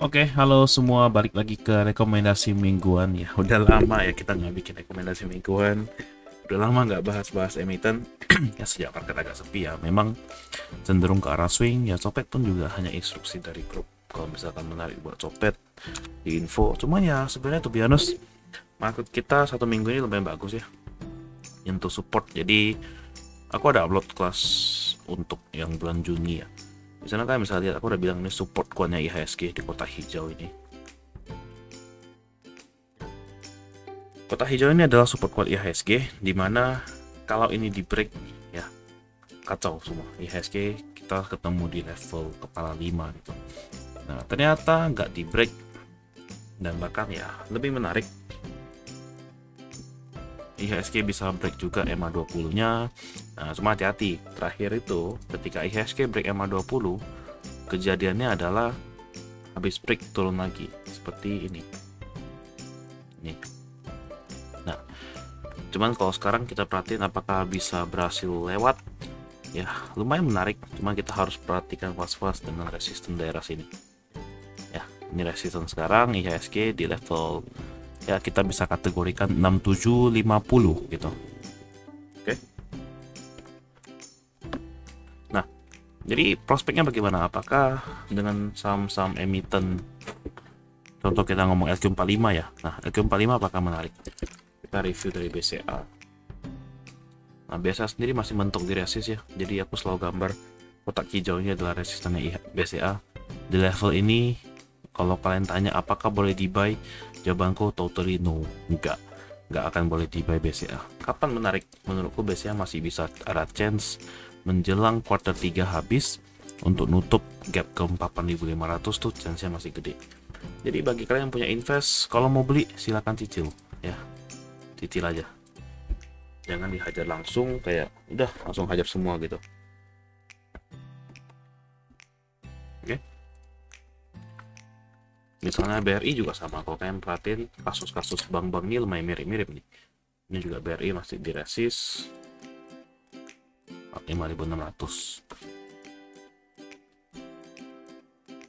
Oke, halo semua, balik lagi ke rekomendasi mingguan ya. Udah lama ya kita nggak bikin rekomendasi mingguan. Udah lama nggak bahas-bahas emiten. Ya sejak market agak sepi ya, memang cenderung ke arah swing. Ya copet pun juga hanya instruksi dari grup. Kalau misalkan menarik buat copet di info. Cuman ya sebenarnya tuh bianus market kita satu minggu ini lumayan bagus ya. Untuk support, jadi aku ada upload kelas untuk yang bulan Juni ya. Di sana kalian bisa lihat, aku udah bilang ini support kuatnya IHSG di kota hijau ini. Kota hijau ini adalah support kuat IHSG, dimana kalau ini di break ya kacau semua. IHSG kita ketemu di level kepala 5 gitu. Nah ternyata nggak di break dan bahkan ya lebih menarik, IHSG bisa break juga MA20 nya. Nah, cuma hati-hati, terakhir itu ketika IHSG break MA20, kejadiannya adalah habis break turun lagi seperti ini nih. Nah cuman kalau sekarang kita perhatiin apakah bisa berhasil lewat ya, lumayan menarik. Cuman kita harus perhatikan was-was dengan resisten daerah sini ya. Ini resisten sekarang IHSG di level ya, kita bisa kategorikan 6750 gitu. Oke. Nah, jadi prospeknya bagaimana? Apakah dengan saham-saham emiten, contoh kita ngomong LQ45 ya. Nah, LQ45 apakah menarik? Kita review dari BCA. Nah, BCA sendiri masih mentok di resist ya. Jadi aku selalu gambar kotak hijaunya adalah resistennya BCA. Di level ini kalau kalian tanya apakah boleh di-buy, jawabanku totally no, nggak akan boleh di-buy BCA. Kapan menarik? Menurutku BCA masih bisa ada chance menjelang quarter 3 habis untuk nutup gap ke 4.500 tuh, chance-nya masih gede. Jadi bagi kalian yang punya invest, kalau mau beli silakan cicil ya, cicil aja, jangan dihajar langsung kayak udah langsung hajar semua gitu. Oke. Misalnya BRI juga sama, kalau kalian perhatiin kasus-kasus bank-bank ini lumayan mirip-mirip nih. Ini juga BRI masih di resist 5.600.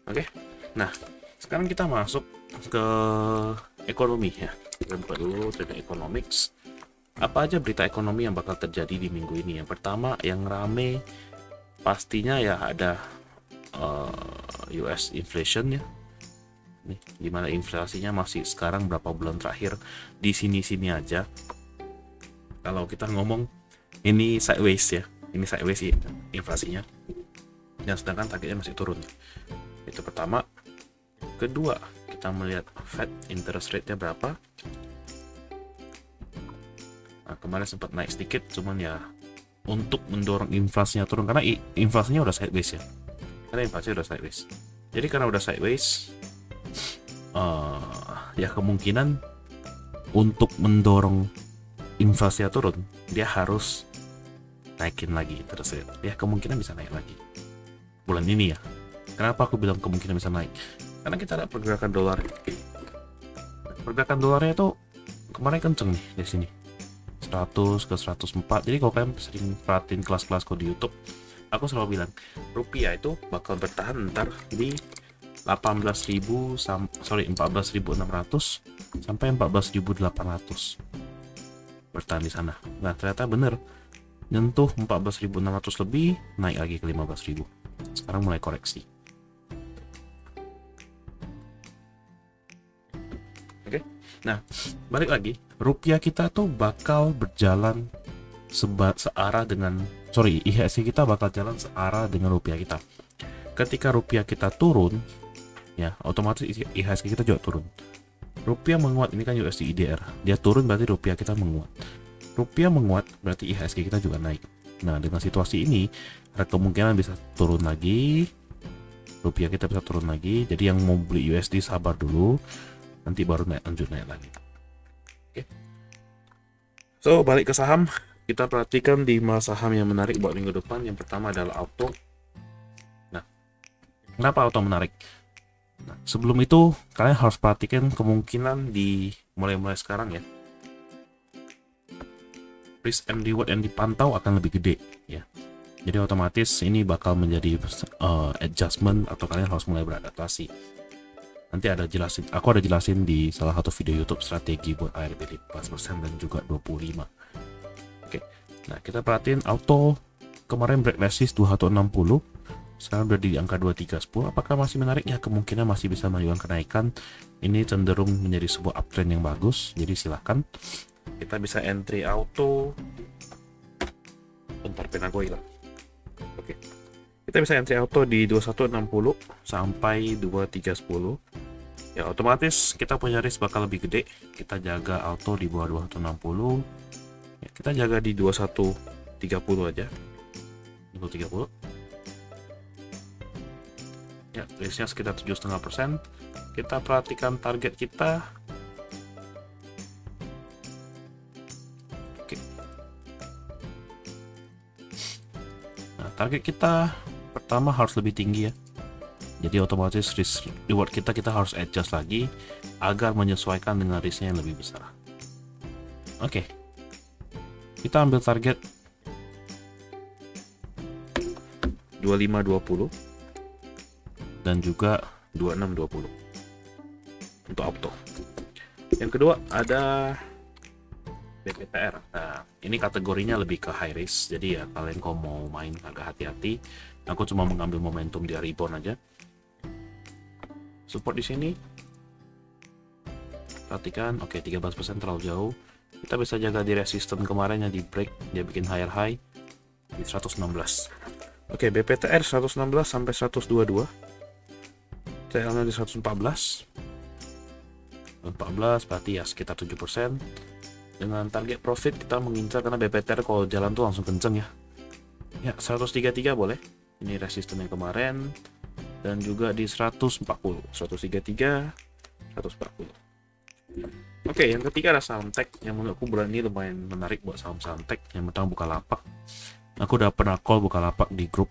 Oke, nah sekarang kita masuk ke ekonomi ya. Kita buka dulu tentang economics. Apa aja berita ekonomi yang bakal terjadi di minggu ini? Yang pertama yang rame pastinya ya ada US inflation ya. Nih, dimana inflasinya masih sekarang berapa bulan terakhir di sini-sini aja. Kalau kita ngomong ini sideways ya, ini sideways sih inflasinya, dan sedangkan targetnya masih turun. Itu pertama. Kedua, kita melihat Fed interest rate-nya berapa. Nah, kemarin sempat naik sedikit, cuman ya untuk mendorong inflasinya turun karena inflasinya udah sideways ya. Karena inflasi udah sideways. Jadi karena udah sideways, ya kemungkinan untuk mendorong inflasi turun dia harus naikin lagi terus ya, kemungkinan bisa naik lagi bulan ini ya. Kenapa aku bilang kemungkinan bisa naik? Karena kita ada pergerakan dolar. Pergerakan dolarnya itu kemarin kenceng nih di sini 100 ke 104. Jadi kalau kalian sering perhatiin kelas-kelasku di YouTube, aku selalu bilang rupiah itu bakal bertahan ntar di 14.600 sampai 14.800 bertahan di sana. Nah ternyata bener nyentuh 14.600 lebih, naik lagi ke 15.000. sekarang mulai koreksi. Oke, nah balik lagi, rupiah kita tuh bakal berjalan searah dengan IHSG kita bakal jalan searah dengan rupiah kita. Ketika rupiah kita turun ya, otomatis IHSG kita juga turun. Rupiah menguat, ini kan USD IDR, dia turun berarti rupiah kita menguat. Rupiah menguat berarti IHSG kita juga naik. Nah dengan situasi ini ada kemungkinan bisa turun lagi, rupiah kita bisa turun lagi. Jadi yang mau beli USD sabar dulu, nanti baru naik, lanjut naik lagi. Oke. So balik ke saham, kita perhatikan 5 saham yang menarik buat minggu depan. Yang pertama adalah Auto. Kenapa Auto menarik? Nah, sebelum itu kalian harus perhatikan kemungkinan di mulai sekarang ya, risk and reward yang dipantau akan lebih gede ya. Jadi otomatis ini bakal menjadi adjustment atau kalian harus mulai beradaptasi. Nanti aku ada jelasin di salah satu video YouTube strategi buat ARB 4% dan juga 25. Oke, nah kita perhatiin Auto kemarin break resist 2160, sekarang udah di angka 2310. Apakah masih menarik ya? Kemungkinan masih bisa melanjutkan kenaikan. Ini cenderung menjadi sebuah uptrend yang bagus, jadi silahkan kita bisa entry Auto. Bentar, pena gue hilang. Oke, kita bisa entry Auto di 2160 sampai 2310. Ya otomatis kita punya risk bakal lebih gede. Kita jaga Auto di bawah 2160. Ya, kita jaga di 2130 aja. 2130. Ya, risknya sekitar 7,5%. Kita perhatikan target kita. Oke. Nah, target kita pertama harus lebih tinggi ya, jadi otomatis risk reward kita harus adjust lagi agar menyesuaikan dengan risknya yang lebih besar. Oke, kita ambil target 2520 dan juga 2620 untuk Auto. Yang kedua ada BPTR. Nah, ini kategorinya lebih ke high risk, jadi ya kalian kalau mau main agak hati-hati. Aku cuma mengambil momentum di rebound aja. Support di sini. Perhatikan, oke, 13% terlalu jauh. Kita bisa jaga di resisten kemarin yang di break, dia bikin higher high di 116. Oke, BPTR 116 sampai 122. TL-nya di 114. 14 berarti ya sekitar 7%. Dengan target profit kita mengincar, karena BPTR kalau jalan tuh langsung kenceng ya. Ya, 133 boleh. Ini resisten yang kemarin dan juga di 140. 133, 140. Oke, yang ketiga ada Samtech yang menurutku bulan ini lumayan menarik buat saham Samtech yang tentang Bukalapak. Aku udah pernah call Bukalapak di grup.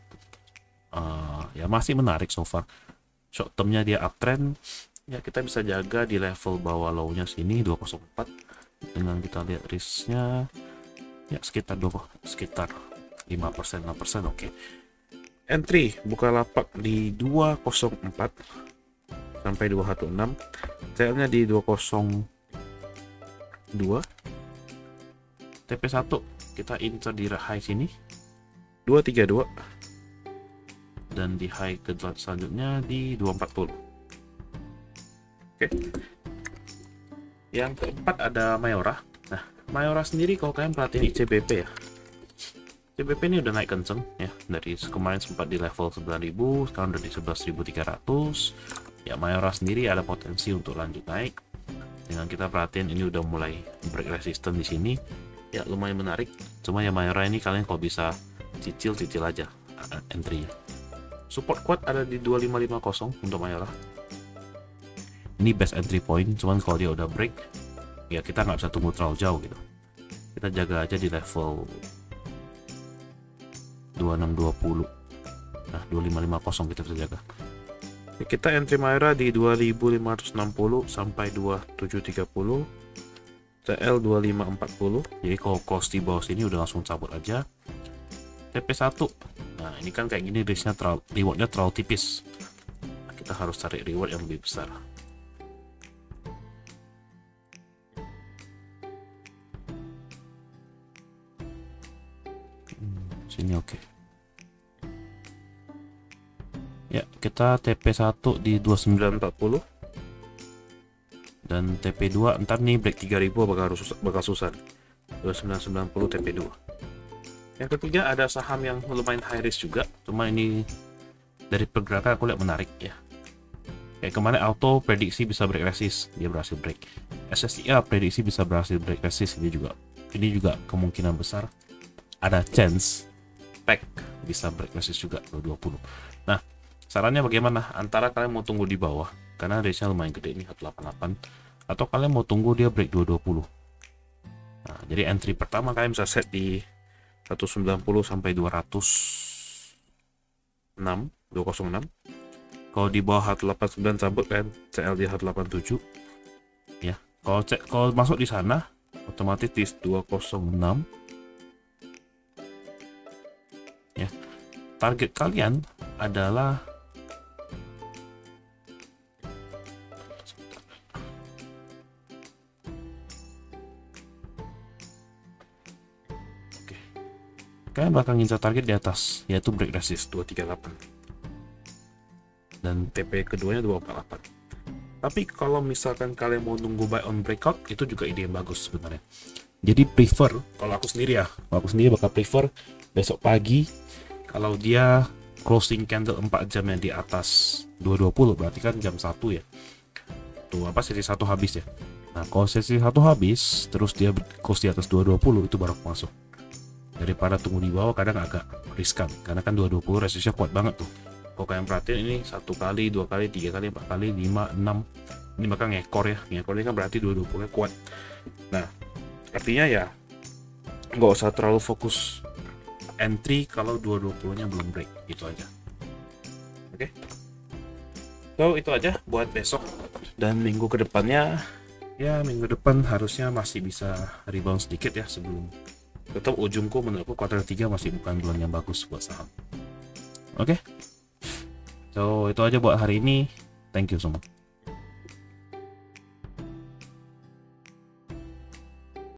Ya masih menarik so far. Short termnya dia uptrend. Ya kita bisa jaga di level bawah low-nya sini 204. Dengan kita lihat risknya ya sekitar 5%, 6%, oke. Entry Bukalapak di 204 sampai 216. TL-nya di 202. TP1 kita incer di high sini 232 dan di high kedua selanjutnya di 240. Oke. Yang keempat ada Mayora. Nah, Mayora sendiri kalau kalian perhatiin ICBP ya. ICBP ini udah naik kenceng ya, dari kemarin sempat di level 9.000, sekarang udah di 11.300. ya, Mayora sendiri ada potensi untuk lanjut naik. Dengan kita perhatiin ini udah mulai break resisten di sini, ya lumayan menarik. Cuma ya Mayora ini kalian kalau bisa cicil aja entry-nya. Support kuat ada di 2550 untuk Mayora. Ini best entry point, cuman kalau dia udah break ya kita nggak bisa tunggu terlalu jauh gitu. Kita jaga aja di level 2620. Nah, 2550 kita bisa jaga. Kita entry Mayora di 2560 sampai 2730. TL 2540. Jadi kalau close di bawah sini udah langsung cabut aja. TP1. Nah, ini kan kayak gini risknya rewardnya terlalu tipis. Nah, kita harus cari reward yang lebih besar. Sini oke. Ya, kita TP1 di 2940 dan TP2 entar nih break 3000 bakal susah. 2990 TP2. Yang ketiga ada saham yang lumayan high risk juga, cuma ini dari pergerakan aku lihat menarik ya. Kayak kemarin Auto prediksi bisa break resist, dia berhasil break. SSIA prediksi bisa berhasil break resist, ini juga kemungkinan besar ada chance pack bisa break resist juga 20. Nah, sarannya bagaimana? Antara kalian mau tunggu di bawah karena risknya lumayan gede ini 188, atau kalian mau tunggu dia break 220. Nah, jadi entry pertama kalian bisa set di 190 sampai 206. Kalau di bawah 189 cabut kan CL di 187. Ya, kalau masuk di sana otomatis di 206. Ya. Target kalian adalah kalian bakal ngincar target di atas, yaitu break resist 238 dan TP keduanya 248. Tapi kalau misalkan kalian mau nunggu buy on breakout, itu juga ide yang bagus sebenarnya. Jadi prefer, kalau aku sendiri ya, kalau aku sendiri bakal prefer besok pagi kalau dia closing candle 4 jamnya di atas 220, berarti kan jam 1 ya, tuh apa sesi 1 habis ya. Nah kalau sesi 1 habis terus dia close di atas 220, itu baru masuk. Daripada tunggu di bawah kadang agak riskan, karena kan 220 resistnya kuat banget tuh. Kalau kalian perhatiin ini 1 kali 2 kali 3 kali 4 kali 5 6, ini bakal ngekor ya. Ngekornya kan berarti 220 nya kuat. Nah artinya ya nggak usah terlalu fokus entry kalau 220 nya belum break, gitu aja. Oke, so itu aja buat besok dan minggu kedepannya ya. Minggu depan harusnya masih bisa rebound sedikit ya, sebelum tetap ujungku menurutku kuartal 3 masih bukan bulan yang bagus buat saham. Oke, so itu aja buat hari ini. Thank you so much.